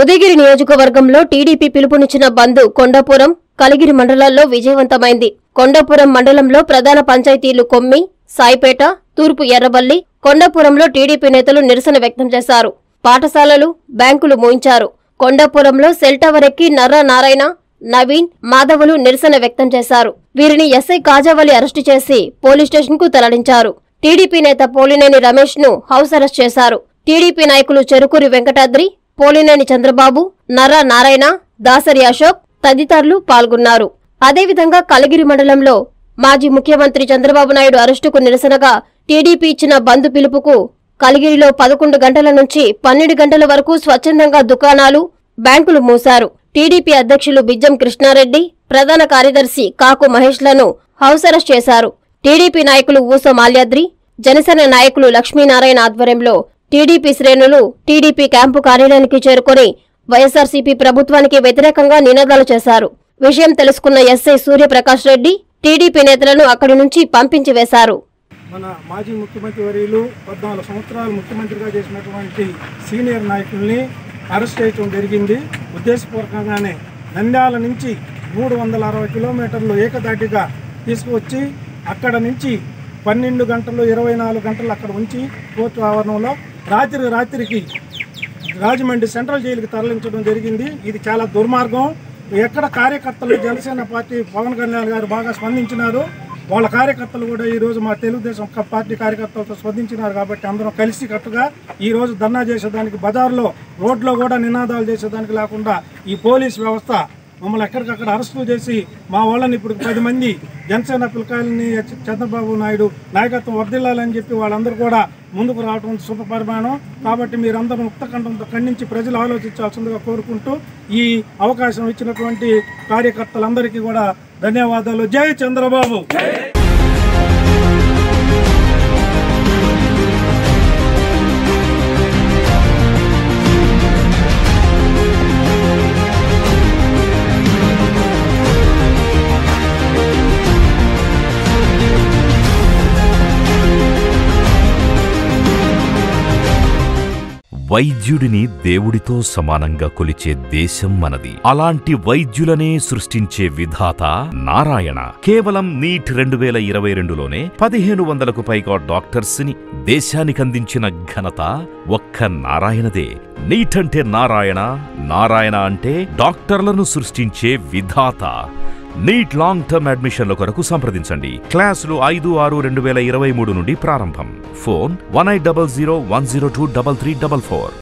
ఉదయగిరి నియోజకవర్గంలో టీడీపీ పిలుపునిచ్చిన బంద్ కొండాపురం, కాలిగిరి మండలాల్లో విజయవంతమైంది. కొండాపురం మండలంలో ప్రధాన పంచాయతీలు కొమ్మి, సాయిపేట, తూర్పు ఎర్రబల్లి, కొండాపురంలో టీడీపీ నేతలు నిరసన వ్యక్తం చేశారు. పాఠశాలలు, బ్యాంకులు మూయించారు. కొండాపురంలో సెల్ టవర్ ఎక్కి నర్రా నారాయణ, నవీన్, మాధవులు నిరసన వ్యక్తం చేశారు. వీరిని ఎస్ఐ కాజావలి అరెస్టు చేసి పోలీస్ స్టేషన్ కు తరలించారు. టీడీపీ నేత పోలినేని రమేష్ ను హౌస్ అరెస్ట్ చేశారు. టీడీపీ నాయకులు చెరుకూరి వెంకటాద్రి, పోలినేని చంద్రబాబు, నర్రా నారాయణ, దాసరి అశోక్ తదితరులు పాల్గొన్నారు. అదేవిధంగా కాలిగిరి మండలంలో మాజీ ముఖ్యమంత్రి చంద్రబాబు నాయుడు అరెస్టుకు నిరసనగా టీడీపీ ఇచ్చిన బంద్ పిలుపుకు కాలిగిరిలో 11 గంటల నుంచి 12 గంటల వరకు స్వచ్ఛందంగా దుకాణాలు, బ్యాంకులు మూశారు. టీడీపీ అధ్యక్షులు బిజ్జం కృష్ణారెడ్డి, ప్రధాన కార్యదర్శి కాకు మహేష్లను హౌస్ అరెస్ట్ చేశారు. టీడీపీ నాయకులు ఊస మాల్యాద్రి, జనసేన నాయకులు లక్ష్మీనారాయణ ఆధ్వర్యంలో టీడీపీ శ్రేణులు టీడీపీ క్యాంపు కార్యాలయానికి చేరుకుని వైఎస్ఆర్సీపీ ప్రభుత్వానికి వ్యతిరేకంగా నినాదాలు చేశారు. విషయం తెలుసుకున్న ఎస్ఐ సూర్యప్రకాష్ రెడ్డి టీడీపీ నేతలను అక్కడి నుంచి పంపించి వేశారు. మన మాజీ ముఖ్యమంత్రి వర్యులు 14 సంవత్సరాలు ముఖ్యమంత్రిగా చేసినటువంటి సీనియర్ నాయకుల్ని అరెస్ట్ చేయడం జరిగింది. ఉద్దేశపూర్వకంగానే నంద్యాల నుంచి 360 కిలోమీటర్లు ఏకదాటిగా తీసుకువచ్చి అక్కడ నుంచి 12 గంటలు 24 గంటలు అక్కడ ఉంచి కోర్టు ఆవరణంలో రాత్రికి రాజమండ్రి సెంట్రల్ జైలుకి తరలించడం జరిగింది. ఇది చాలా దుర్మార్గం. ఎక్కడ కార్యకర్తలు, జనసేన పార్టీ పవన్ కళ్యాణ్ గారు బాగా స్పందించినారు. వాళ్ళ కార్యకర్తలు కూడా ఈరోజు మా తెలుగుదేశం పార్టీ కార్యకర్తలతో స్పందించినారు. కాబట్టి అందరం కలిసి కట్టుగా ఈరోజు ధర్నా చేసేదానికి, బజార్లో రోడ్లో కూడా నినాదాలు చేసేదానికి లేకుండా ఈ పోలీస్ వ్యవస్థ మమ్మల్ని ఎక్కడికక్కడ అరెస్టులు చేసి మా వాళ్ళని ఇప్పుడు 10 మంది జనసేన పిల్లకాయలని చంద్రబాబు నాయుడు నాయకత్వం వర్ధిల్లాలని చెప్పి వాళ్ళందరూ కూడా ముందుకు రావడం శుభ పరిమాణం. కాబట్టి మీరందరూ ముక్తఖండంతో ఖండించి ప్రజలు ఆలోచించాల్సిందిగా కోరుకుంటూ ఈ అవకాశం ఇచ్చినటువంటి కార్యకర్తలందరికీ కూడా ధన్యవాదాలు. జై చంద్రబాబు. వైద్యుడిని దేవుడితో సమానంగా కొలిచే దేశం మనది. అలాంటి వైద్యులనే సృష్టించే విధాత నారాయణ. కేవలం నీట్ 2022లోనే 1500కు పైగా డాక్టర్స్ ని దేశానికి అందించిన ఘనత ఒక్క నారాయణదే. నీట్ అంటే నారాయణ, నారాయణ అంటే డాక్టర్లను సృష్టించే విధాత. నీట్ లాంగ్ టర్మ్ అడ్మిషన్ల కొరకు సంప్రదించండి. క్లాసులు 5-6-2023 నుండి ప్రారంభం. ఫోన్ 1800102334.